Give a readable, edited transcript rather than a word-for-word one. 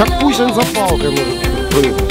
Так пусть он за палкой может быть.